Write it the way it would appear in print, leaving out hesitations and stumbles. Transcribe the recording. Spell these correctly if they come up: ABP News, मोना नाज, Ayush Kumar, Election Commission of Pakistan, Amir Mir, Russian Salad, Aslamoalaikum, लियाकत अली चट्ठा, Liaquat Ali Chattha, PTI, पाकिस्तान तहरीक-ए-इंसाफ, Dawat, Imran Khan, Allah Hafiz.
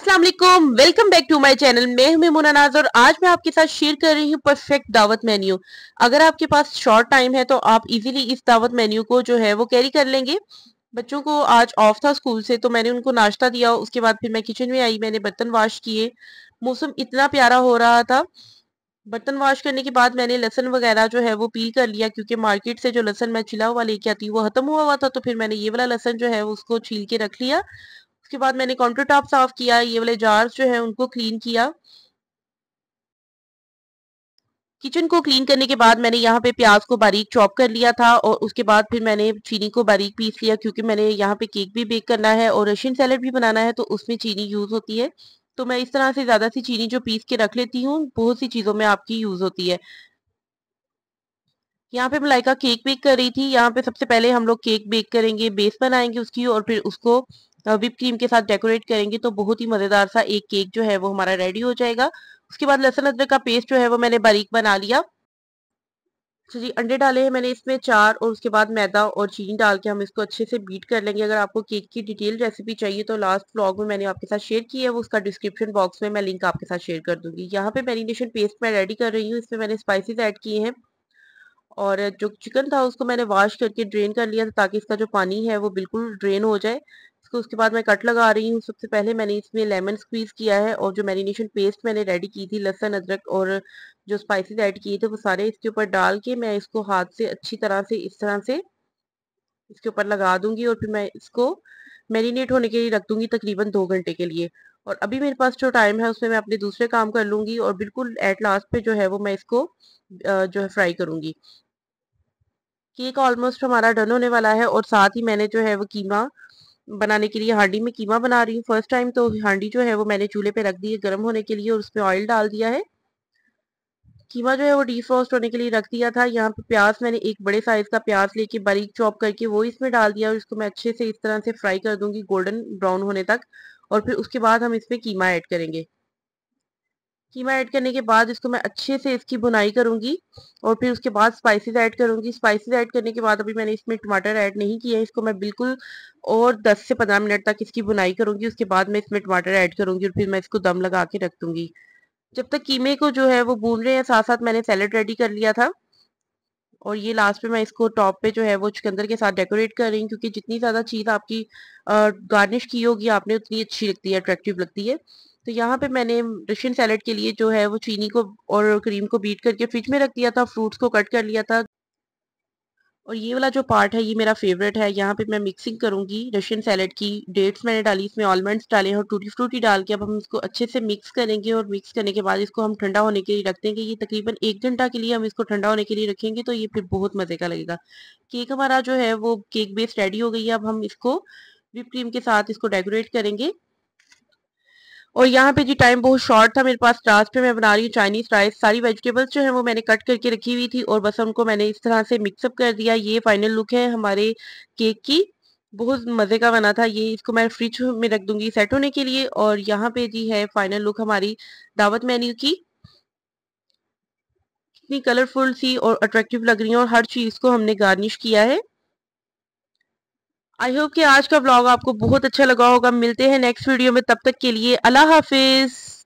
अस्सलाम वालेकुम, welcome back to my channel. मैं मोना नाज और आज मैं आपके साथ शेयर कर रही हूँ परफेक्ट दावत मेन्यू। अगर आपके पास शॉर्ट टाइम है तो आप इजीली इस दावत मेन्यू को जो है वो कैरी कर लेंगे। बच्चों को आज ऑफ था स्कूल से, तो मैंने उनको नाश्ता दिया। उसके बाद फिर मैं किचन में आई, मैंने बर्तन वाश किए। मौसम इतना प्यारा हो रहा था। बर्तन वाश करने के बाद मैंने लहसन वगैरह जो है वो पील कर लिया, क्योंकि मार्केट से जो लहसन मैं छिला हुआ लेके आती वो खत्म हुआ हुआ था। तो फिर मैंने ये वाला लहसन जो है उसको छील के रख लिया। उसके बाद मैंने काउंटर टॉप साफ किया, ये वाले जार्स जो है उनको क्लीन किया। किचन को क्लीन करने के बाद मैंने यहाँ पे प्याज को बारीक चॉप कर लिया था, और उसके बाद फिर मैंने चीनी को बारीक पीस लिया, क्योंकि मैंने यहाँ पे केक भी बेक करना है और रशियन सैलेड भी बनाना है, तो उसमें चीनी यूज होती है। तो मैं इस तरह से ज्यादा सी चीनी जो पीस के रख लेती हूँ, बहुत सी चीजों में आपकी यूज होती है। यहाँ पे मलाइका केक बेक कर रही थी। यहाँ पे सबसे पहले हम लोग केक बेक करेंगे, बेस बनाएंगे उसकी, और फिर उसको व्हिप क्रीम के साथ डेकोरेट करेंगे। तो बहुत ही मजेदार सा एक केक जो है वो हमारा रेडी हो जाएगा। उसके बाद लहसुन अदरक का पेस्ट जो है वो मैंने बारीक बना लिया। तो जी अंडे डाले हैं मैंने इसमें 4, और उसके बाद मैदा और चीनी डाल के हम इसको अच्छे से बीट कर लेंगे। अगर आपको केक की डिटेल रेसिपी चाहिए तो लास्ट व्लॉग में मैंने आपके साथ शेयर की है, वो उसका डिस्क्रिप्शन बॉक्स में मैं लिंक आपके साथ शेयर कर दूंगी। यहाँ पे मैरिनेशन पेस्ट मैं रेडी कर रही हूँ। इसमें मैंने स्पाइसेस ऐड किए हैं, और जो चिकन था उसको मैंने वॉश करके ड्रेन कर लिया, ताकि इसका जो पानी है वो बिल्कुल ड्रेन हो जाए। तो उसके बाद मैं कट लगा रही हूँ। सबसे पहले मैंने इसमें लेमन स्क्वीज किया है, और जो मैरिनेशन पेस्ट मैंने रेडी की थी, लहसुन अदरक और जो स्पाइसेस ऐड किए थे वो सारे इसके ऊपर डाल के मैं इसको हाथ से अच्छी तरह से इस तरह से इसके ऊपर लगा दूंगी, और फिर मैं इसको मैरिनेट होने के लिए रख दूंगी तकरीबन 2 घंटे के लिए। और अभी मेरे पास जो टाइम है उसमें मैं अपने दूसरे काम कर लूंगी, और बिल्कुल एट लास्ट पे जो है वो मैं इसको जो है फ्राई करूंगी। केक ऑलमोस्ट हमारा डन होने वाला है, और साथ ही मैंने जो है वो कीमा बनाने के लिए हांडी में कीमा बना रही हूँ फर्स्ट टाइम। तो हांडी जो है वो मैंने चूल्हे पे रख दी है गर्म होने के लिए, और उसमें ऑयल डाल दिया है। कीमा जो है वो डीफ्रॉस्ट होने के लिए रख दिया था। यहाँ पे प्याज मैंने एक बड़े साइज का प्याज लेके बारीक चॉप करके वो इसमें डाल दिया, और इसको मैं अच्छे से इस तरह से फ्राई कर दूंगी गोल्डन ब्राउन होने तक, और फिर उसके बाद हम इसमें कीमा ऐड करेंगे। कीमा ऐड करने के बाद इसको मैं अच्छे से इसकी भुनाई करूंगी, और फिर उसके बाद स्पाइसेस ऐड करूंगी। स्पाइसेस ऐड करने के बाद अभी मैंने इसमें टमाटर ऐड नहीं किए हैं, इसको मैं बिल्कुल और 10 से 15 मिनट तक इसकी भुनाई करूंगी। उसके बाद मैं इसमें टमाटर ऐड करूंगी, और फिर मैं इसको दम लगा के रख दूंगी। जब तक कीमे को जो है वो भून रहे हैं, साथ साथ मैंने सैलेड रेडी कर लिया था, और ये लास्ट पे मैं इसको टॉप पे जो है वो चुकंदर के साथ डेकोरेट कर रही हूँ, क्योंकि जितनी ज़्यादा चीज़ आपकी गार्निश की होगी आपने, उतनी अच्छी लगती है, अट्रैक्टिव लगती है। तो यहाँ पे मैंने रशियन सैलेड के लिए जो है वो चीनी को और क्रीम को बीट करके फ्रिज में रख दिया था, फ्रूट्स को कट कर लिया था। और ये वाला जो पार्ट है ये मेरा फेवरेट है। यहाँ पे मैं मिक्सिंग करूंगी रशियन सैलेड की। डेट्स मैंने डाली, इसमें आलमंड्स डाले और टूटी फ्रूटी डाल के अब हम इसको अच्छे से मिक्स करेंगे, और मिक्स करने के बाद इसको हम ठंडा होने के लिए रख देंगे। ये तकरीबन 1 घंटा के लिए हम इसको ठंडा होने के लिए रखेंगे, तो ये फिर बहुत मजे का लगेगा। केक हमारा जो है वो केक बेस रेडी हो गई है। अब हम इसको व्हिप क्रीम के साथ इसको डेकोरेट करेंगे। और यहाँ पे जी टाइम बहुत शॉर्ट था मेरे पास। लास्ट पे मैं बना रही हूँ चाइनीज राइस। सारी वेजिटेबल्स जो है वो मैंने कट करके रखी हुई थी, और बस उनको मैंने इस तरह से मिक्सअप कर दिया। ये फाइनल लुक है हमारे केक की, बहुत मजे का बना था ये। इसको मैं फ्रिज में रख दूंगी सेट होने के लिए। और यहाँ पे जी है फाइनल लुक हमारी दावत मेन्यू की। कितनी कलरफुल सी और अट्रैक्टिव लग रही है, और हर चीज को हमने गार्निश किया है। आई होप कि आज का व्लॉग आपको बहुत अच्छा लगा होगा। मिलते हैं नेक्स्ट वीडियो में, तब तक के लिए अल्लाह हाफिज।